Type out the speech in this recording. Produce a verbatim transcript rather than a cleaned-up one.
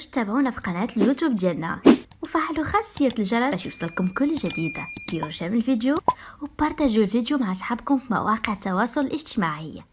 تنسوش تتابعونا في قناة اليوتيوب ديالنا وفعلوا خاصية الجرس باش يوصلكم كل جديد. ديروا شير الفيديو وبارتاجوا الفيديو مع اصحابكم في مواقع التواصل الاجتماعي.